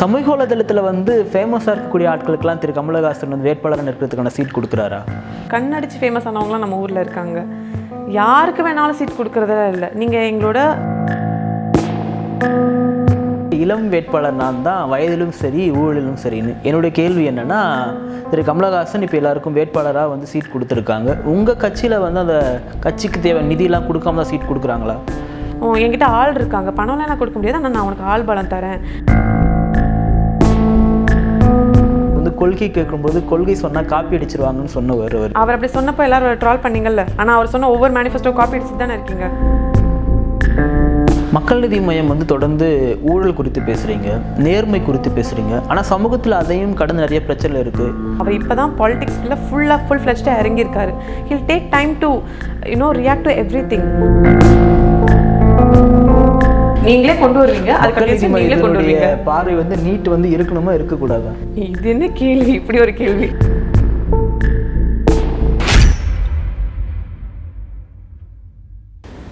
சமூகவலைதளத்துல வந்து ஃபேமஸா இருக்கக்கூடிய ஆட்களுக்கெல்லாம் திரு கமலா ஹாசன் வந்து வேட்பாளராக நிற்கிறதுக்கான சீட் கொடுக்குறாரா? கண்ணடிச்சு ஃபேமஸ் ஆனவங்கலாம் நம்ம ஊர்ல இருக்காங்க. யாருக்கு வேணாலும் சீட் கொடுக்கறதே இல்லை. நீங்க எங்களோட இளம் வேட்பாளர் நான் தான், வயதிலும் சரி ஊழலிலும் சரின்னு. என்னுடைய கேள்வி என்னன்னா, திரு கமலஹாசன் இப்போ எல்லாருக்கும் வேட்பாளராக வந்து சீட் கொடுத்துருக்காங்க. உங்கள் கட்சியில் வந்து அந்த கட்சிக்கு தேவை நிதியெல்லாம் கொடுக்காம தான் சீட் கொடுக்குறாங்களா? என்கிட்ட ஆள் இருக்காங்க, பணம்லாம் நான் கொடுக்க முடியாது, ஆனால் நான் அவனுக்கு ஆள் பலம் தரேன். வந்து கொள்கை கேட்கும்போது கொள்கை சொன்னால் காப்பி அடிச்சிருவாங்கன்னு சொன்னவர். அவர் அப்படி சொன்னப்போ எல்லாரும் ட்ரால் பண்ணீங்கல்ல, ஆனால் அவர் சொன்ன ஒவ்வொரு மேனிஃபெஸ்டோ காப்பி அடிச்சுட்டு தானே இருக்கீங்க. மக்கள் நீதி மையம் வந்து தொடர்ந்து ஊழல் குறித்து பேசுகிறீங்க, நேர்மை குறித்து பேசுகிறீங்க, ஆனால் சமூகத்தில் அதையும் கடந்து நிறைய பிரச்சனை இருக்குது. அவர் இப்போ தான் பாலிடிக்ஸ்ல ஃபுல் ஃப்ளெஷ்டாக இறங்கியிருக்காரு. He'll take time to react to every thing. நீங்களே கொண்டு வருவீங்க, அதுக்கு கொண்டு வருவீங்க. பார்வை வந்து நீட் வந்து இருக்கணுமா இருக்கக்கூடாதா? இது என்ன கேள்வி, இப்படி ஒரு கேள்வி?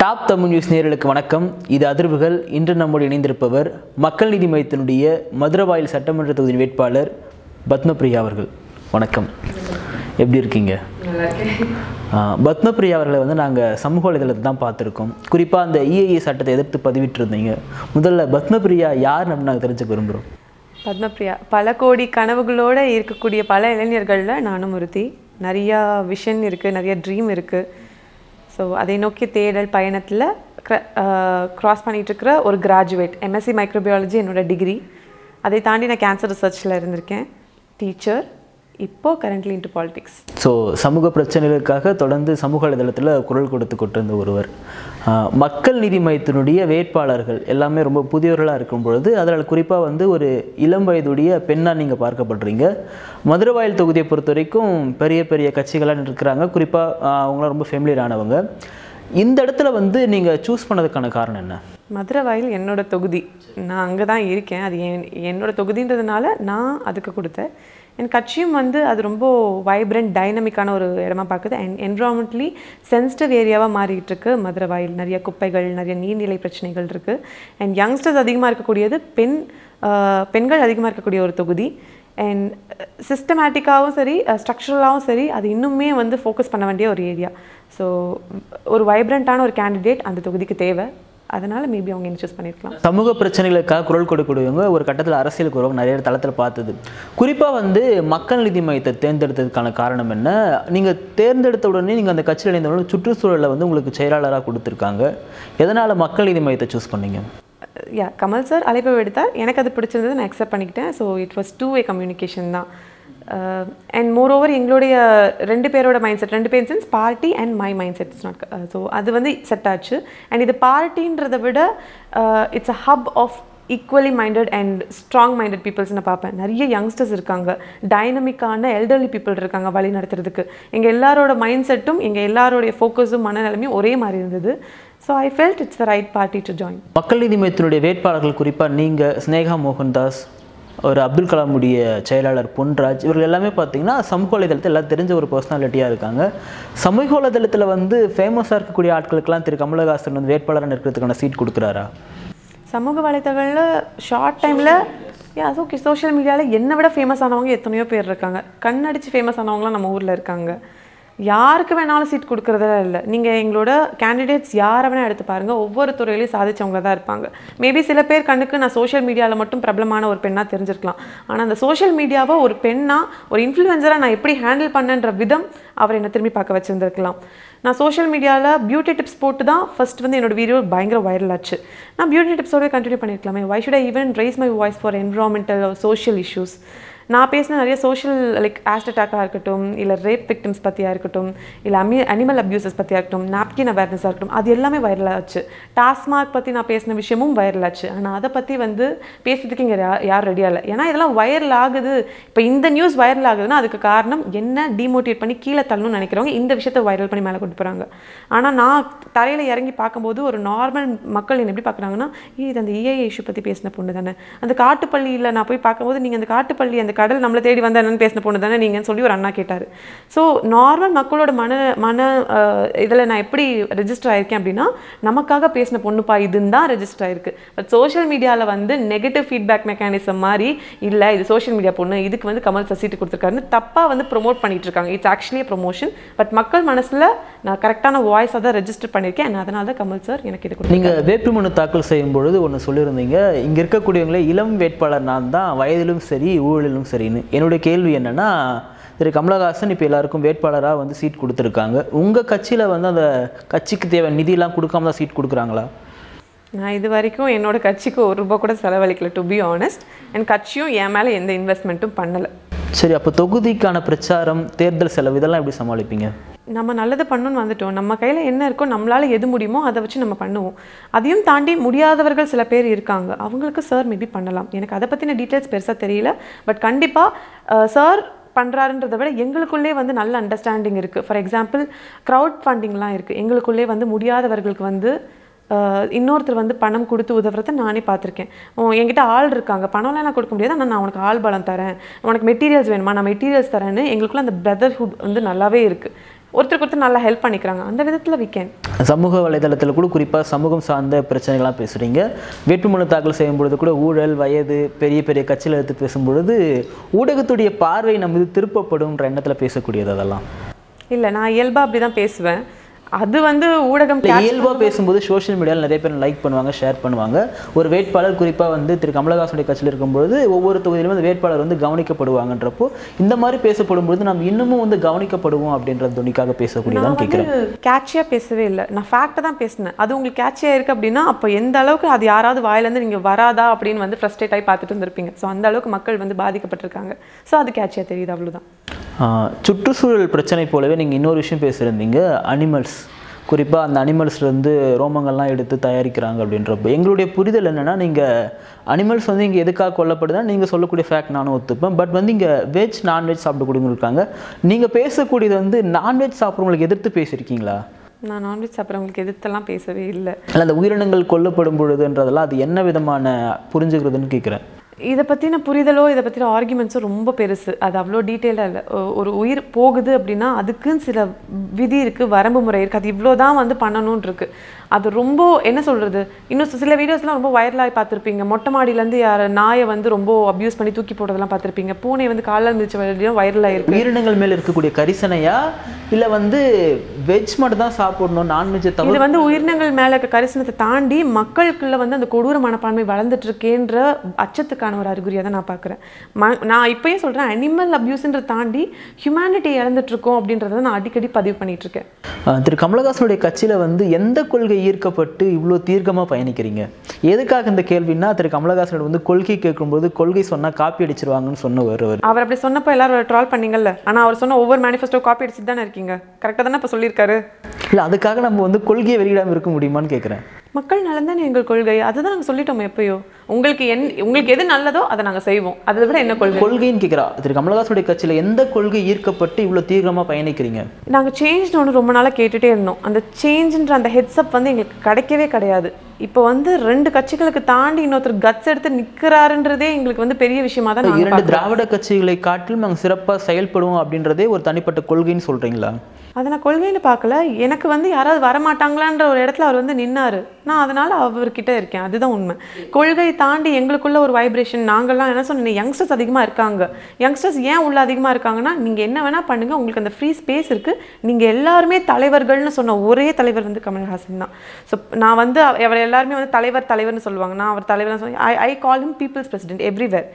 டாப் தமிழ் நியூஸ் நேயர்களுக்கு வணக்கம். இது அதிர்வுகள். இன்று நம்மோடு இணைந்திருப்பவர் மக்கள் நீதி மையத்தினுடைய மதுரவாயல் சட்டமன்ற தொகுதி வேட்பாளர் பத்மபிரியா அவர்கள். வணக்கம், எப்படி இருக்கீங்க? பத்மபிரியா அவர்களை வந்து நாங்கள் சமூக வலைதளத்தை தான் பார்த்துருக்கோம். குறிப்பாக அந்த EIA சட்டத்தை எதிர்த்து பதிவிட்டிருந்தீங்க. முதல்ல பத்மபிரியா யார் நம்ம நாங்கள் தெரிஞ்சுக்க விரும்புகிறோம்? பத்மபிரியா பல கோடி கனவுகளோடு இருக்கக்கூடிய பல இளைஞர்களில் நானும் ஒருத்தி. நிறையா விஷன் இருக்குது, நிறைய ட்ரீம் இருக்குது. ஸோ அதை நோக்கி தேடல் பயணத்தில் க்ராஸ் பண்ணிகிட்ருக்கிற ஒரு கிராஜுவேட். MSc மைக்ரோபியாலஜி என்னோடய டிகிரி. அதை தாண்டி நான் கேன்சர் ரிசர்ச்சில் இருந்திருக்கேன், டீச்சர், இப்போது கரண்ட்லி இன்ட்டு பாலிடிக்ஸ். ஸோ சமூக பிரச்சனைகளுக்காக தொடர்ந்து சமூக வலைதளத்தில் குரல் கொடுத்து கொண்டிருந்த ஒருவர். மக்கள் நீதி மையத்தினுடைய வேட்பாளர்கள் எல்லாமே ரொம்ப புதியவர்களாக இருக்கும் பொழுது அதில் குறிப்பாக வந்து ஒரு இளம் வயதுடைய பெண்ணாக நீங்கள் பார்க்கப்படுறீங்க. மதுரவாயல் தொகுதியை பொறுத்த வரைக்கும் பெரிய பெரிய கட்சிகளாக இருக்கிறாங்க, குறிப்பாக அவங்களாம் ரொம்ப ஃபேமிலியரானவங்க. இந்த இடத்துல வந்து நீங்கள் சூஸ் பண்ணதுக்கான காரணம் என்ன? மதுரவாயல் என்னோடய தொகுதி, நான் அங்கே தான் இருக்கேன். அது என்னோடய தொகுதின்றதுனால நான் அதுக்கு கொடுத்தேன். என் கட்சியும் வந்து அது ரொம்ப வைப்ரண்ட் டைனமிக்கான ஒரு இடமா பார்க்குது. என்விரான்மெண்ட்லி சென்சிட்டிவ் ஏரியாவாக மாறிட்டு இருக்கு மதுரவாயல். நிறைய குப்பைகள், நிறைய நீர்நிலை பிரச்சனைகள் இருக்குது. அண்ட் யங்ஸ்டர்ஸ் அதிகமாக இருக்கக்கூடியது, பெண்கள் அதிகமாக இருக்கக்கூடிய ஒரு தொகுதி. அண்ட் சிஸ்டமேட்டிக்காகவும் சரி, ஸ்ட்ரக்சரலாகவும் சரி, அது இன்னுமே வந்து ஃபோக்கஸ் பண்ண வேண்டிய ஒரு ஏரியா. ஸோ ஒரு வைப்ரண்ட்டான ஒரு கேண்டிடேட் அந்த தொகுதிக்கு தேவை. அதனால் மேபி அவங்க இன்ட்ரெஸ்ட் பண்ணியிருக்கலாம். சமூக பிரச்சனைகளுக்காக குரல் கொடுக்கக்கூடியவங்க ஒரு கட்டத்தில் அரசியலுக்கு உறவு நிறைய தளத்தில் பார்த்தது. குறிப்பாக வந்து மக்கள் நீதி மையத்தை தேர்ந்தெடுத்ததுக்கான காரணம் என்ன? நீங்கள் தேர்ந்தெடுத்த உடனே நீங்கள் அந்த கட்சியில் இணைந்த உடனே சுற்றுச்சூழலை வந்து உங்களுக்கு செயலாளராக கொடுத்துருக்காங்க. எதனால் மக்கள் நீதி மையத்தை சூஸ் பண்ணீங்க? யா, கமல் சார் அழைப்பை எடுத்தார், எனக்கு அது பிடிச்சிருந்தது, நான் அக்செப்ட் பண்ணிக்கிட்டேன். So it was two way communication தான். அண்ட் மோர் ஓவர் எங்களுடைய ரெண்டு பேரோட மைண்ட் செட், ரெண்டு பேர் sense, party and my mind set is not. So அது வந்து செட் ஆச்சு. அண்ட் இது பார்ட்டின்றதை விட it's a hub of equally minded and strong minded பீப்புள்ஸ்னு பார்ப்பேன். நிறைய யங்ஸ்டர்ஸ் இருக்காங்க, டைனமிக்கான எல்டர்லி பீப்புள் இருக்காங்க வழி நடத்துறதுக்கு. எங்கள் எல்லாரோட மைண்ட் செட்டும் எங்கள் எல்லாரோடைய ஃபோக்கஸும் மனநிலைமையும் ஒரே மாதிரி இருந்தது. So I felt it's the right party to join. மக்கள் நீதி மையத்தினுடைய வேட்பாளர்கள் குறிப்பாக நீங்கள், ஸ்னேகா மோகன்தாஸ், ஒரு அப்துல் கலாமுடைய செயலாளர் பொன்ராஜ், இவர்கள் எல்லாமே பார்த்தீங்கன்னா சமூக வலைதளத்தில் எல்லாம் தெரிஞ்ச ஒரு பர்சனாலிட்டியாக இருக்காங்க. சமூக வலைதளத்தில் வந்து ஃபேமஸாக இருக்கக்கூடிய ஆட்களுக்கெல்லாம் திரு கமலஹாசன் வந்து வேட்பாளராக நிற்கிறதுக்கான சீட் கொடுக்குறாரா? சமூக வலைதளங்களில் ஷார்ட் டைமில் ஓகே, சோஷியல் மீடியாவில் என்னை விட ஃபேமஸ் ஆனவங்க எத்தனையோ பேர் இருக்காங்க. கண்ணடிச்சு ஃபேமஸ் ஆனவங்களாம் நம்ம ஊரில் இருக்காங்க. யாருக்கு வேணாலும் சீட் கொடுக்குறதெல்லாம் இல்லை. நீங்கள் எங்களோட கேண்டிடேட்ஸ் யாரை வேணால் எடுத்து பாருங்கள், ஒவ்வொரு துறையிலையும் சாதிச்சவங்க தான் இருப்பாங்க. மேபி சில பேர் கண்ணுக்கு நான் சோஷியல் மீடியாவில் மட்டும் பிரபலமான ஒரு பெண்ணாக தெரிஞ்சிருக்கலாம். ஆனால் அந்த சோஷியல் மீடியாவை ஒரு பெண்ணாக, ஒரு இன்ஃப்ளூயன்சராக நான் எப்படி ஹேண்டில் பண்ணன்ற விதம் அவர் என்னை திரும்பி பார்க்க வச்சுருந்துருக்கலாம். நான் சோஷியல் மீடியாவில் பியூட்டி டிப்ஸ் போட்டு தான் ஃபஸ்ட் வந்து என்னோடய வீடியோ பயங்கர வைரல் ஆச்சு. நான் பியூட்டி டிப்ஸோடய கண்டினியூ பண்ணியிருக்கலாமே. Why should I even raise my voice for environmental social issues? நான் பேசின நிறைய சோஷியல், லைக் ஆசிட் அட்டாக்காக இருக்கட்டும், இல்லை ரேப் விக்டிம்ஸ் பற்றியாக இருக்கட்டும், இல்லை அனிமல் அப்யூசஸ் பற்றியாக இருக்கட்டும், நாப்கின் அவேர்னஸாக இருக்கட்டும், அது எல்லாமே வைரலாச்சு. டாஸ்மாக் பற்றி நான் பேசின விஷயமும் வைரலாச்சு. ஆனால் அதை பற்றி வந்து பேசுறதுக்கு இங்கே யாரும் ரெடியாக இல்லை. ஏன்னா இதெல்லாம் வைரல் ஆகுது. இப்போ இந்த நியூஸ் வைரல் ஆகுதுன்னா அதுக்கு காரணம் என்ன? டிமோட்டிவேட் பண்ணி கீழே தள்ளணும்னு நினைக்கிறவங்க இந்த விஷயத்தை வைரல் பண்ணி மேலே கொண்டு போகிறாங்க. ஆனால் நான் தரையில் இறங்கி பார்க்கும்போது ஒரு நார்மல் மக்கள் என்ன எப்படி பார்க்குறாங்கன்னா, இது அந்த EIA இஷ்யூ பற்றி பேசின பொண்ணு தானே, அந்த காட்டுப்பள்ளியில் நான் போய் பார்க்கும்போது, நீங்கள் அந்த காட்டுப்பள்ளி அந்த கடல் நம்மள தேடி வந்த அண்ணன் பேசன பொண்ணு தானே நீங்கன்னு சொல்லி ஒரு அண்ணா கேட்டாரு சோ நார்மல் மக்களோட மன இதல நான் எப்படி ரெஜிஸ்டர் ஆயிருக்கேன் அப்படினா நமக்காக பேசன பொண்ணு பா இதுன்னா ரெஜிஸ்டர் ஆயிருக்கு பட் சோஷியல் மீடியால வந்து நெகட்டிவ் ஃபீட்பேக் மெக்கானிசம் மாதிரி இல்ல இது சோஷியல் மீடியா பொண்ணு இதுக்கு வந்து கமல் சசிட் கொடுத்திருக்காருன்னு தப்பா வந்து ப்ரோமோட் பண்ணிட்டு இருக்காங்க it's actually a promotion but மக்கள் மனசுல நான் கரெக்ட்டான வாய்ஸா தான் ரெஜிஸ்டர் பண்ணிருக்கேன் and அதனால தான் கமல் சார் எனக்கு இது கொடுத்தாங்க நீங்க வேட்புமனு தாக்கல் செய்யும் பொழுது ஒன்னு சொல்லிருந்தீங்க இங்க இருக்க கூடியவங்களே இளம் வேட்பாளர் நான் தான் வயதிலும் சரி ஊழலிலும் சரின்னு என்னோட கேள்வி என்னன்னா திரு கமலா ஹாசன் இப்ப எல்லாருக்கும் வேட்பாளரா வந்து சீட் கொடுத்திருக்காங்க உங்க கட்சியில வந்து அந்த கட்சிக்கு தேவை நிதிலாம் கொடுக்காம தான் சீட் கொடுக்கறாங்களா நான் இது வரைக்கும் என்னோட கட்சிக்கு 1 ரூபாய் கூட செலவழிக்கல to be honest and கட்சியும் ஏமால எந்த இன்வெஸ்ட்மென்ட்டும் பண்ணல சரி அப்ப தொகுதிக்கான பிரச்சாரம் தேர்தல் செலவு இதெல்லாம் எப்படி சமாளிப்பீங்க நம்ம நல்லது பண்ணனும் வந்துட்டோம் நம்ம கையில என்ன இருக்கோ நம்மளால எது முடியுமோ அத வச்சு நம்ம பண்ணுவோம் அதையும் தாண்டி முடியாதவர்கள் சில பேர் இருக்காங்க அவங்களுக்கு சார் மேபி பண்ணலாம் எனக்கு அத பத்தின டீடைல்ஸ் பெருசா தெரியல பட் கண்டிப்பா சார் பண்றாருன்றதை விட எங்களுக்குள்ளே வந்து நல்ல அண்டர்ஸ்டாண்டிங் இருக்கு ஃபார் எக்ஸாம்பிள் கிரவுட் ஃபண்டிங்லாம் இருக்கு எங்களுக்குள்ளே வந்து முடியாதவர்களுக்கு வந்து இன்னொருத்தர் வந்து பணம் கொடுத்து உதவுறத நானே பாத்துர்க்கேன். என்கிட்ட ஆள் இருக்காங்க. பணம்ல நான் கொடுக்க முடியாது. நான் உங்களுக்கு ஆள் பலம் தரேன். உங்களுக்கு மெட்டீரியல்ஸ் வேணுமா? நான் மெட்டீரியல்ஸ் தரேன்னு எங்களுக்குள்ள அந்த பிரதர்ஹுட் வந்து நல்லாவே இருக்கு. ஒருத்தருக்கு நல்ல ஹெல்ப் பண்ணிக்கறாங்க. அந்த விதத்துல we can. சமூக வலைதளத்துல கூட குறிப்பா சமூகம் சார்ந்த பிரச்சனைகளா பேசுறீங்க. வேட்புமனு தாக்கல் செய்யும் பொழுது கூட ஊழல், வயது, பெரிய பெரிய கட்சிகளை எடுத்து பேசும் பொழுது ஊடகத்துடைய பார்வை நம்ம திருப்பப்படும்ன்ற எண்ணத்துல பேசக்கூடியது அதெல்லாம். இல்ல நான் இயல்பா அப்படி தான் பேசுவேன். அது வந்து ஊடகம் கேள்வா பேசும்போது சோஷியல் மீடியால நிறைய பேர் லைக் பண்ணுவாங்க ஷேர் பண்ணுவாங்க ஒரு வேட்பாளர் குறிப்பா வந்து திரு கமலஹாசனுடைய கட்சியில் இருக்கும்போது ஒவ்வொரு தொகுதியிலும் அந்த வேட்பாளர் வந்து கவனிக்கப்படுவாங்கன்றப்போ இந்த மாதிரி பேசப்படும்போது நாம இன்னமும் வந்து கவனிக்கப்படுவோம் அப்படின்ற துணிக்காக பேசக்கூடியதான் கேக்குறேன் கேட்சியா பேசவே இல்ல நான் ஃபேக்ட்டா தான் பேசுனேன் அது உங்களுக்கு கேட்சியா இருக்கு அப்படினா அப்ப எந்த அளவுக்கு அது யாராவது வாயில இருந்து நீங்க வராதா அப்படினு வந்து ஃபிரஸ்ட்ரேட் ஆயி பார்த்துட்டு இருந்திருப்பீங்க சோ அந்த அளவுக்கு மக்கள் வந்து பாதிக்கப்பட்டிருக்காங்க சோ அது கேட்சியா தெரியுது அவ்வளவுதான் சுற்றுச்சூழல் பிரச்சனை போலவே நீங்கள் இன்னொரு விஷயம் பேசுறீங்க அனிமல்ஸ் குறிப்பா அந்த அனிமல்ஸ்லேருந்து ரோமங்கள்லாம் எடுத்து தயாரிக்கிறாங்க அப்படின்றப்போ எங்களுடைய புரிதல் என்னன்னா நீங்கள் அனிமல்ஸ் வந்து இங்கே எதுக்காக கொல்லப்படுதுன்னு நீங்கள் சொல்லக்கூடிய ஃபேக்ட் நானும் ஒத்துப்பேன் பட் வந்து இங்கே வெஜ் நான்வெஜ் சாப்பிடக்கூடியவங்க இருக்காங்க நீங்கள் பேசக்கூடியது வந்து நான்வெஜ் சாப்பிட்றவங்களுக்கு எதிர்த்து பேசியிருக்கீங்களா நான் நான்வெஜ் சாப்பிட்றவங்களுக்கு எதிர்த்தெல்லாம் பேசவே இல்லை இல்லை அந்த உயிரினங்கள் கொல்லப்படும் பொழுதுன்றதெல்லாம் அது என்ன விதமான புரிஞ்சுக்கிறதுன்னு கேட்குறேன் இத பத்தின புரிதலோ இத பத்தின ஆர்குமெண்ட்ஸோ ரொம்ப பெருசு அது அவ்ளோ டீடைலா இல்ல ஒரு உயிர் போகுது அப்படினா அதுக்கு சில விதி இருக்கு வரம்பு முறை இருக்கு அது இவ்ளோதான் வந்து பண்ணனும்னு இருக்கு அது ரொம்ப என்ன சொல்றது இன்னும் சில வீடியோஸ்லாம் ரொம்ப வைரலா பார்த்திருப்பீங்க மொட்டை மாடில இருந்து யார நாயை வந்து ரொம்ப அபியூஸ் பண்ணி தூக்கி போடுறதெல்லாம் பார்த்திருப்பீங்க பூனை வந்து காலால் மிதிச்ச வரையிலும் வைரலா இருக்கு உயிரினங்கள் மேல இருக்கக்கூடிய கரிசனையா இல்ல வந்து வெஜ் மட்டும் தான் சாப்பிடணும் நான்வெஜ் தவிர இது வந்து உயிரினங்கள் மேல இருக்க கரிசனத்தை தாண்டி மக்களுக்குள்ள வந்து அந்த கொடூர மனப்பான்மை வளர்ந்துட்டு இருக்கேன்ற அச்சத்துக்கு ஒரு அறிகுறியா தான் நான் பார்க்கிறேன் நான் இப்பயே சொல்றேன் அனிமல் அபியூஸ்ன்ற தாண்டி ஹியூமனிட்டி இறந்துட்டு இருக்கோம் அப்படின்றத நான் அடிக்கடி பதிவு பண்ணிட்டு இருக்கேன் திரு கமலஹாசனுடைய கட்சியில வந்து எந்த கொள்கை ஈர்க்கப்பட்டு இவ்ளோ தீர்க்கமா பயணிக்கிறீங்க எதுக்காக இந்த கேள்வினா திரு கமலஹாசனோட வந்து கொள்கை கேட்கும்போது கொள்கை சொன்னா காப்பி அடிச்சிருவாங்கன்னு சொன்ன ஒருவர் அவர் அப்படி சொன்னப்ப எல்லாரும் ட்ரால் பண்ணீங்கல்ல ஆனா அவர் சொன்ன ஒவ்வொரு மேனிஃபெஸ்டோ காப்பி அடிச்சிட்டு தான இருக்கீங்க கரெக்ட்டா தான இப்ப சொல்லிருக்காரு இல்ல அதுக்காக நம்ம வந்து கொள்கையை வெளியிடாம இருக்க முடியுமான்னு கேக்குறேன் மக்கள் நலன் தான் எங்கள் கொள்கை அதுதான் நாங்கள் சொல்லிட்டோம் எப்பயோ உங்களுக்கு உங்களுக்கு எது நல்லதோ அதை நாங்கள் செய்வோம் அதை விட என்ன கொள்கை கொள்கைன்னு கேட்குறா திரு கமலஹாசனுடைய கட்சியில் எந்த கொள்கை ஈர்க்கப்பட்டு இவ்வளோ தீவிரமாக பயணிக்கிறீங்க நாங்கள் சேஞ்ச்னு ஒன்று ரொம்ப நாளாக கேட்டுகிட்டே இருந்தோம் அந்த சேஞ்சுன்ற அந்த ஹெட்ஸ்அப் வந்து எங்களுக்கு கிடைக்கவே கிடையாது இப்போ வந்து ரெண்டு கட்சிகளுக்கு தாண்டி இன்னொருத்தர் கட்ஸ் எடுத்து நிற்கிறாருன்றதே எங்களுக்கு வந்து பெரிய விஷயமா தான் இரண்டு திராவிட கட்சிகளை காட்டிலும் நாங்கள் சிறப்பாக செயல்படுவோம் அப்படின்றதே ஒரு தனிப்பட்ட கொள்கைன்னு சொல்கிறீங்களா அதை நான் கொள்கைன்னு பார்க்கல எனக்கு வந்து யாராவது வரமாட்டாங்களான்ற ஒரு இடத்துல அவர் வந்து நின்னாரு நான் அதனால அவர்கிட்ட இருக்கேன் அதுதான் உண்மை கொள்கை தாண்டி எங்களுக்குள்ள ஒரு வைப்ரேஷன் நாங்கள்லாம் என்ன சொன்னேன் யங்ஸ்டர்ஸ் அதிகமாக இருக்காங்க யங்ஸ்டர்ஸ் ஏன் உள்ள அதிகமாக இருக்காங்கன்னா நீங்கள் என்ன வேணால் பண்ணுங்கள் உங்களுக்கு அந்த ஃப்ரீ ஸ்பேஸ் இருக்குது நீங்கள் எல்லாருமே தலைவர்கள்னு சொன்ன ஒரே தலைவர் வந்து கமல்ஹாசன் தான் ஸோ நான் வந்து அவர் எல்லாருமே வந்து தலைவர் தலைவர்னு சொல்லுவாங்க நான் அவர் தலைவர்னு சொல்லுவேன் I call him people's president everywhere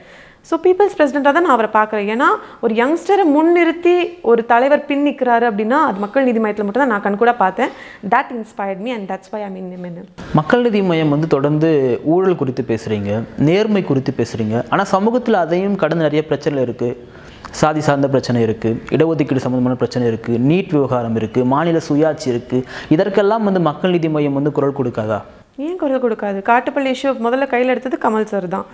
so people's பிரசிடென்ட்டாக தான் நான் அவரை பார்க்குறேன் ஏன்னா ஒரு யங்ஸ்டரை முன்னிறுத்தி ஒரு தலைவர் பின் நிற்கிறாரு அப்படின்னா அது மக்கள் நீதி மையத்தில் மட்டும் தான் நான் கண்கூட பார்த்தேன் that inspired me and that's why I mean என்ன மக்கள் நீதி மையம் வந்து தொடர்ந்து ஊழல் குறித்து பேசுகிறீங்க நேர்மை குறித்து பேசுகிறீங்க ஆனால் சமூகத்தில் அதையும் கடந்து நிறைய பிரச்சனை இருக்குது சாதி சார்ந்த பிரச்சனை இருக்குது இடஒதுக்கீடு சம்மந்தமான பிரச்சனை இருக்குது நீட் விவகாரம் இருக்குது மாநில சுயாட்சி இருக்குது இதற்கெல்லாம் வந்து மக்கள் நீதி மையம் வந்து குரல் கொடுக்காதா ஏன் குரல் கொடுக்காது காட்டுப்பள்ளி இஷ்யூ முதல்ல கையில் எடுத்தது கமல் சார் தான்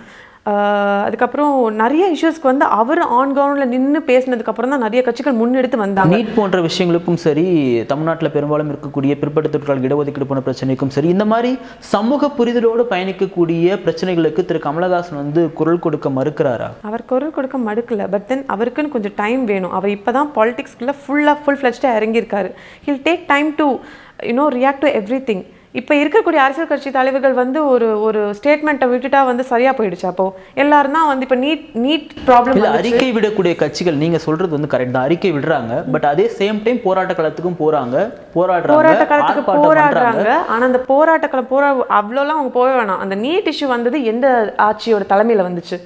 அதுக்கப்புறம் நிறைய இஷ்யூஸ்க்கு வந்து அவர் ஆன் கிரவுண்ட்ல நின்னு பேசினதுக்கு அப்புறம் தான் நிறைய கட்சிகள் முன்னெடுத்து வந்தாங்க. நீட் போன்ற விஷயங்களுக்கும் சரி, தமிழ்நாட்டுல பெரும்பாலும் இருக்கக்கூடிய பிற்படுத்தப்பட்டோர் இடஒதுக்கீடு போன்ற பிரச்சனைக்கும் சரி, இந்த மாதிரி சமூக புரிதலோடு பயணிக்கக்கூடிய பிரச்சனைகளுக்கு திரு கமலஹாசன் வந்து குரல் கொடுக்க மறுக்கிறாரா? அவர் குரல் கொடுக்க மறுக்கல, பட் தென் அவருக்குன்னு கொஞ்சம் டைம் வேணும். அவர் இப்பதான் பாலிடிக்ஸ்க்குள்ள ஃபுல் ஃப்ளெஜ்டா இறங்கி இருக்காரு. He'll take time to react to everything. இப்போ இருக்கக்கூடிய அரசியல் கட்சி தலைவர்கள் வந்து ஒரு ஒரு ஸ்டேட்மெண்ட்டை விட்டுட்டா வந்து சரியா போயிடுச்சு. அப்போ எல்லாரும் தான் வந்து இப்போ நீட் ப்ராப்ளம் அறிக்கை விடக்கூடிய கட்சிகள் நீங்க சொல்றது வந்து கரெக்ட் தான், அறிக்கை விடுறாங்க. பட் அதே சேம் டைம் போராட்ட களத்துக்கும் போராடுறாங்க. ஆனா அந்த போராட்ட களம் அவ்வளோலாம் அவங்க போக வேணாம். அந்த நீட் இஷ்யூ வந்தது எந்த ஆட்சியோட தலைமையில வந்துச்சு,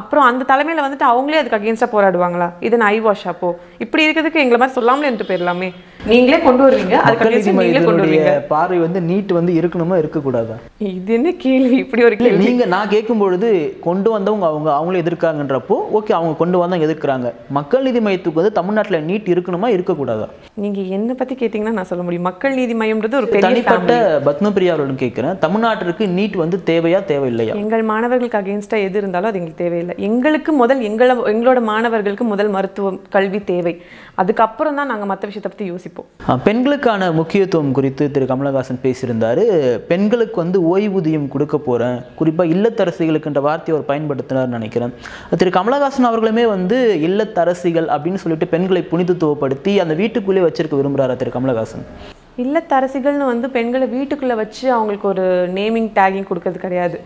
அப்புறம் அந்த தலைமையில வந்துட்டு அவங்களே அதுக்கு அகேன்ஸ்டா போராடுவாங்களா? இது ஐ வாஷ். அப்போ இப்படி இருக்கிறதுக்கு எங்களை மாதிரி சொல்லாமலேன்ட்டு போயிடலாமே. நீங்களே கொண்டு வருவீங்க, அதுக்கு நீங்களே கொண்டு வருவீங்க. பார்வை வந்து நீட் வந்து இருக்கணுமா இருக்கக்கூடாதா? இது என்ன கேள்வி? இப்படி ஒரு கேள்வி நீங்க நான் கேட்கும்பொழுது கொண்டு வந்தவங்க அவங்களே எதிர்க்காங்கன்றப்போ ஓகே, அவங்க கொண்டு வந்தவங்க எதிர்க்கிறாங்க. மக்கள் நீதி மையத்துக்கு வந்து தமிழ்நாட்டில் நீட் இருக்கணுமா இருக்கக்கூடாதா? நீங்க என்ன பத்தி கேட்டீங்கன்னா நான் சொல்ல முடியும். மக்கள் நீதி மையம்ன்றது ஒரு பெரிய தனிப்பட்ட பத்மபிரியா அவர்களும் கேட்கிறேன், தமிழ்நாட்டிற்கு நீட் வந்து தேவையா தேவையில்லையா? எங்கள் மாணவர்களுக்கு அகேன்ஸ்டா எது இருந்தாலும் அது எங்களுக்கு தேவையில்லை. எங்களுக்கு முதல் எங்களோட மாணவர்களுக்கு முதல் மருத்துவம் கல்வி தேவை, அதுக்கப்புறம் தான் நாங்கள் மற்ற விஷயத்தை பற்றி யோசிப்போம். பெண்களுக்கான முக்கியத்துவம் குறித்து திரு கமலஹாசன் பேசியிருந்தார். பெண்களுக்கு வந்து ஓய்வூதியம் கொடுக்க போகிறேன், குறிப்பாக இல்லத்தரசிகளுக்குன்ற வார்த்தையை அவர் பயன்படுத்தினார்னு நினைக்கிறேன். திரு கமலஹாசன் அவர்களுமே வந்து இல்லத்தரசிகள் அப்படின்னு சொல்லிட்டு பெண்களை புனிதத்துவப்படுத்தி அந்த வீட்டுக்குள்ளே வச்சிருக்க விரும்புகிறாரா திரு கமலஹாசன்? இல்லத்தரசிகள்னு வந்து பெண்களை வீட்டுக்குள்ளே வச்சு அவங்களுக்கு ஒரு நேமிங் டேகிங் கொடுக்கறது கிடையாது.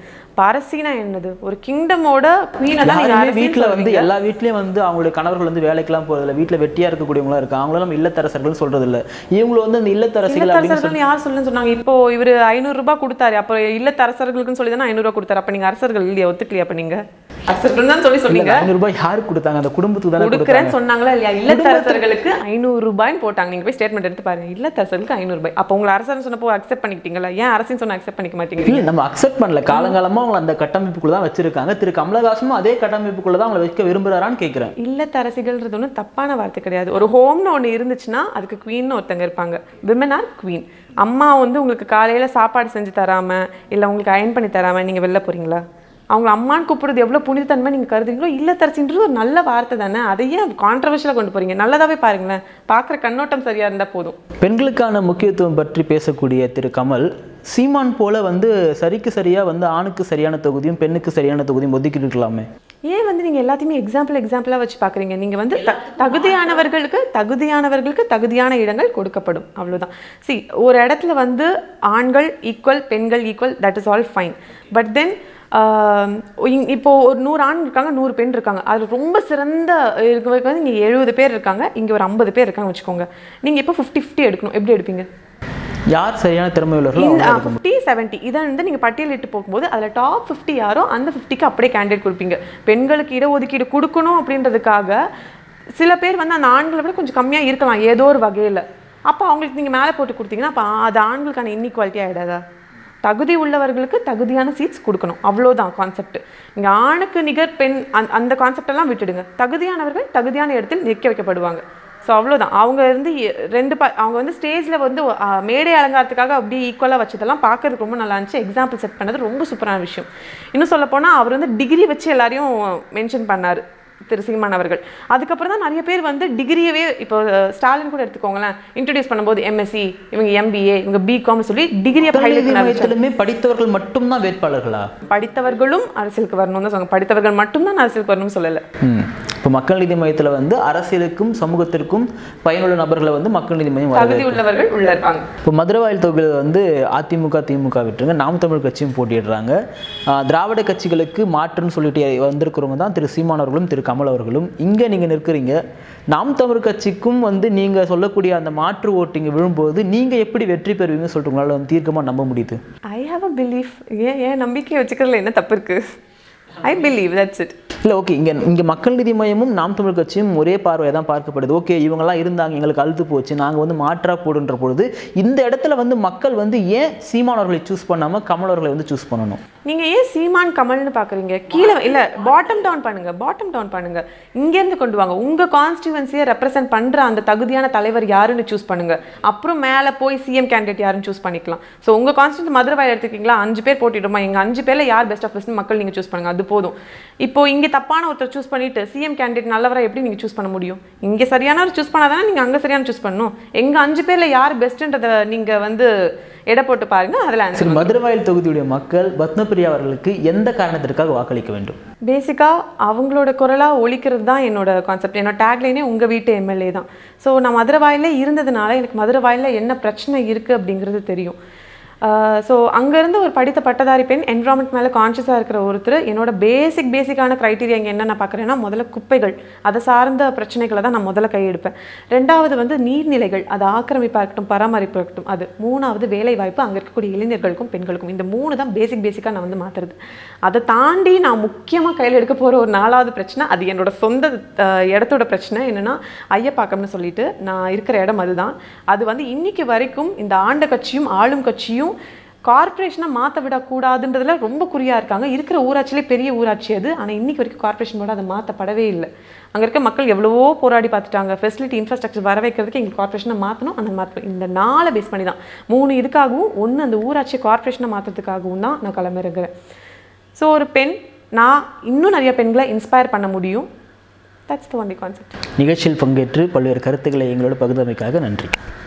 அரசினா என்னது? ஒரு கிங்டமோட குவீனா தான். எல்லாரும் வீட்டில் வந்து எல்லா வீட்லேயும் வந்து அவங்களுடைய கணவர்கள் வந்து வேலைக்கெல்லாம் போகிறதில்ல, வீட்டில் வெட்டியாக இருக்கக்கூடியவங்களா இருக்காங்க, அவங்களும் நம்ம இல்லத்தரசர்கள்னு சொல்கிறதில்ல. இவங்களை வந்து அந்த இல்லத்தரசர்கள் யார் சொல்லுன்னு சொன்னாங்க? இப்போ இவர் 500 ரூபாய் கொடுத்தாரு, அப்போ இல்லத்தரசர்களுக்குன்னு சொல்லி தானே 500 ரூபா கொடுத்தாரு. அப்போ நீங்கள் அரசர்கள் இல்லையா? ஒத்துக்கலையா? அப்போ நீங்கள் அரசர்கள் தான் சொல்லி சொன்னீங்க. 500 ரூபாய் யாரு கொடுத்தாங்க? அந்த குடும்பத்துக்கு தான் கொடுக்குறேன்னு சொன்னாங்களா இல்லையா? இல்லத்தரசர்களுக்கு 500 ரூபாய்னு போட்டாங்க. நீங்கள் போய் ஸ்டேட்மெண்ட் எடுத்து பாருங்க, இல்லத்தரசர்களுக்கு 500 ரூபாய். அப்போ உங்களை அரசன்னு சொன்னப்போ அக்செப்ட் பண்ணிக்கிட்டீங்களா? ஏன் அரசின்னு சொன்னால் அக்செப்ட் பண்ணிக்க மாட்டீங்க? நம்ம அக்செப்ட் பண்ணல, காலங்காலமாக அந்த கட்டமைப்புக்குள்ள தான் வச்சிருக்காங்க. திரு கமலஹாசனும் அதே கட்டமைப்புக்குள்ள தான் அவங்களை வைக்க விரும்புறாரான்னு கேட்கிறேன். இல்லத்தரசிகள்ன்றது ஒன்றும் தப்பான வார்த்தை கிடையாது. ஒரு ஹோம்னு ஒன்று இருந்துச்சுன்னா அதுக்கு குவீன் ஒருத்தங்க இருப்பாங்க. Women are queen. அம்மா வந்து உங்களுக்கு காலையில சாப்பாடு செஞ்சு தராம இல்லை உங்களுக்கு அயன் பண்ணி தராம நீங்க வெளில போறீங்களா? அவங்க அம்மான்னு கூப்பிடுறது எவ்வளோ புனிதத்தன்மை நீங்கள் கருதுறீங்களோ? இல்லத்தரசின்றது ஒரு நல்ல வார்த்தை தானே, அதையே கான்ட்ரவர்ஷியலாக கொண்டு போகிறீங்க. நல்லதாகவே பாருங்களேன், பார்க்குற கண்ணோட்டம் சரியாக இருந்தால் போதும். பெண்களுக்கான முக்கியத்துவம் பற்றி பேசக்கூடிய திரு கமல், சீமான் போல வந்து சரிக்கு சரியாக வந்து ஆணுக்கு சரியான தொகுதியும் பெண்ணுக்கு சரியான தொகுதியும் ஒதுக்கிட்டு இருக்கலாமே. ஏன் வந்து நீங்கள் எல்லாத்தையுமே எக்ஸாம்பிளாக வச்சு பார்க்குறீங்க? நீங்கள் வந்து தகுதியானவர்களுக்கு தகுதியான இடங்கள் கொடுக்கப்படும், அவ்வளோதான். சி, ஒரு இடத்துல வந்து ஆண்கள் ஈக்குவல் பெண்கள் equal, that is all fine. But then இப்போ ஒரு 100 ஆண் இருக்காங்க, 100 பெண் இருக்காங்க, அதில் ரொம்ப சிறந்த இருக்கிறவங்க வந்து இங்கே 70 பேர் இருக்காங்க, இங்கே ஒரு 50 பேர் இருக்காங்க வச்சுக்கோங்க. நீங்கள் இப்போ 50-50 எடுக்கணும், எப்படி எடுப்பீங்க? யார் சரியான திறமை உள்ளவர்கள்? 50-70 இதை வந்து நீங்கள் பட்டியலிட்டு போகும்போது அதில் டாப் 50 யாரோ அந்த 50க்கு அப்படியே கேண்டிடேட் கொடுப்பீங்க. பெண்களுக்கு இடஒதுக்கீடு கொடுக்கணும் அப்படின்றதுக்காக சில பேர் வந்து அந்த ஆண்களை விட கொஞ்சம் கம்மியாக இருக்கலாம் ஏதோ ஒரு வகையில். அப்போ அவங்களுக்கு நீங்கள் மேலே போட்டு கொடுத்தீங்கன்னா அப்போ அது ஆண்களுக்கான இன்இக்வாலிட்டி ஆகிடாதா? தகுதி உள்ளவர்களுக்கு தகுதியான சீட்ஸ் கொடுக்கணும், அவ்வளோதான் கான்செப்ட். இங்கே ஆணுக்கு நிகர் பெண் அந்த கான்செப்டெல்லாம் விட்டுடுங்க. தகுதியானவர்கள் தகுதியான இடத்தில் நிற்க வைக்கப்படுவாங்க. ஸோ அவ்வளோதான். அவங்க வந்து அவங்க வந்து ஸ்டேஜில் வந்து மேடை அலங்காரத்துக்காக அப்படி ஈக்குவலாக வச்சதெல்லாம் பார்க்கறதுக்கு ரொம்ப நல்லா இருந்துச்சு. எக்ஸாம்பிள் செட் பண்ணது ரொம்ப சூப்பரான விஷயம். இன்னும் சொல்லப்போனால் அவர் வந்து டிகிரி வச்சு எல்லாரையும் மென்ஷன் பண்ணார் திரு சீமான் அவர்கள். அதுக்கப்புறம் தான் நிறைய பேர் வந்து டிகிரியவே, இப்போ ஸ்டாலின் கூட எடுத்துக்கோங்களேன், இன்ட்ரடியூஸ் பண்ணும்போது MSc, இவங்க MBA, இவங்க BCom சொல்லி டிகிரியை படித்தவர்கள் மட்டும்தான் வேட்பாளர்களா? படித்தவர்களும் அரசியலுக்கு வரணும்னு தான் சொல்லுவாங்க, படித்தவர்கள் மட்டும்தான் அரசியலுக்கு வரணும்னு சொல்லலை. இப்போ மக்கள் நீதி மையத்தில் வந்து அரசியலுக்கும் சமூகத்திற்கும் பயனுள்ள நபர்களை வந்து மக்கள் நீதி மையம் தகுதி உள்ளவர்கள் உள்ள இருக்காங்க. இப்போ மதுரவாயல் தொகுதியில் வந்து அதிமுக திமுக விட்டுருங்க, நாம் தமிழ் கட்சியும் போட்டிடுறாங்க. திராவிட கட்சிகளுக்கு மாற்றுன்னு சொல்லிட்டு வந்திருக்கிறவங்க தான் திரு சீமான் அவர்களும் திரு கமல் அவர்களும். இங்கே நீங்கள் நிற்கிறீங்க, நாம் தமிழ் கட்சிக்கும் வந்து நீங்கள் சொல்லக்கூடிய அந்த மாற்று ஓட்டிங்க விழும்போது நீங்கள் எப்படி வெற்றி பெறுவீங்கன்னு சொல்லிட்டு உங்களால் வந்து தீர்க்கமாக நம்ப முடியுது? I have a belief. ஏன் நம்பிக்கையை வச்சுக்கிறதுல என்ன தப்பு இருக்குது? I believe, that's it. இல்லை, ஓகே, இங்கே மக்கள் நீதி மையமும் நாம் தமிழ் கட்சியும் ஒரே பார்வையை தான் பார்க்கப்படுது. ஓகே, இவங்கெல்லாம் இருந்தாங்க, எங்களுக்கு அழுத்து போச்சு, நாங்கள் வந்து மாற்றா போடுன்ற பொழுது இந்த இடத்துல வந்து மக்கள் வந்து ஏன் சீமானவர்களை சூஸ் பண்ணாமல் கமலவர்களை வந்து சூஸ் பண்ணணும்? நீங்கள் ஏன் சீமான் கமல்னு பார்க்குறீங்க? கீழே இல்லை, பாட்டம் டவுன் பண்ணுங்க. இங்கேருந்து கொண்டு வாங்க, உங்கள் கான்ஸ்டிடுவன்சியை ரெப்ரசென்ட் பண்ணுற அந்த தகுதியான தலைவர் யாருன்னு சூஸ் பண்ணுங்கள். அப்புறம் மேலே போய் CM கேண்டிடேட் யாருன்னு சூஸ் பண்ணிக்கலாம். ஸோ உங்கள் கான்ஸ்டிடுவன்சி மதுரவாயல் எடுத்துக்கிங்களா, 5 பேர் போட்டிடுமா, எங்கள் 5 பேரில் யார் பெஸ்ட் ஆஃப் பெஸ்ட்னு மக்கள் நீங்கள் சூஸ் பண்ணுங்கள். அது அது போதும் இப்போ இங்க தப்பான ஒருத்தர் चूஸ் பண்ணிட்டு சிஎம் கேண்டிடேட் நல்லவரா எப்படி நீங்க चूஸ் பண்ண முடியும் இங்க சரியானவரை चूஸ் பண்ணாதானே நீங்க அங்க சரியான चूஸ் பண்ணனும் எங்க அஞ்சு பேர்ல யார் பெஸ்ட்ன்றத நீங்க வந்து எடை போட்டு பாருங்க அதுல ஆன்சர் மதுரவாயல் தொகுதியுடைய மக்கள் பத்மபிரியா அவர்களுக்கு எந்த காரணத்திற்காக வாக்களிக்க வேண்டும் பேசிக்கா அவங்களோட குரலா ஒலிக்கிறது தான் என்னோட கான்செப்ட் என்னோட டாக்லைனே உங்க வீட்டு எம்எல்ஏ தான் சோ நான் மதுரவாயல்ல இருந்ததனால எனக்கு மதுரவாயல்ல என்ன பிரச்சனை இருக்கு அப்படிங்கிறது தெரியும் So, angarindha or paditha pattadari pen environment mela conscious a irukra oruthru enoda basic ana criteria enga enna na paakrena modala kuppaigal adha saarndha prachanaigal da na modala kai edupen rendavathu vandu neer nilaigal adha aakramippaaktum paramarippaktum adu moonavathu velai vaayippu anga irukku ilinirgalukkum pengalukkum indha moonu da basic na vandu maatrudhu adha taandi na mukkiyama kaiyil edukka pora or naalavathu prachana adu enoda sonda edathoda prachana enna na ayya paakamnu sollitu na irukra edam adhu dhaan adu vandu innikku varaikum indha aanda katchiyum aalum katchiyum Corporation மாத்த விட கூடாதுன்றதுல ரொம்ப குறியா இருக்காங்க இருக்கிற ஊராட்சியிலே பெரிய ஊராட்சி அது ஆனா இன்னைக்கு வரைக்கும் கார்ப்பரேஷன் போட அது மாத்த படவே இல்ல அங்க இருக்க மக்கள் எவ்வளவோ போராடி பார்த்துட்டாங்க ஃபெசிலிட்டி இன்ஃப்ராஸ்ட்ரக்சர் வர வைக்கிறதுக்கு எங்க கார்ப்பரேஷனை மாத்தணும் அந்த மாத்த இந்த நாளை பேஸ் பண்ணி தான் மூணு இதுக்காகவும் ஒன்னு அந்த ஊராட்சி கார்ப்பரேஷனை மாத்திறதுக்காகவும் தான் நான் களமிறங்குறேன் சோ ஒரு பெண் நான் இன்னும் நிறைய பெண்களை இன்ஸ்பயர் பண்ண முடியும் தட்ஸ் தி ஒன்லி கான்செப்ட் நிகழ்ச்சியில் பங்கேற்று பல்வேறு கருத்துக்களை எங்களோடு பகிர்ந்தமைக்காக நன்றி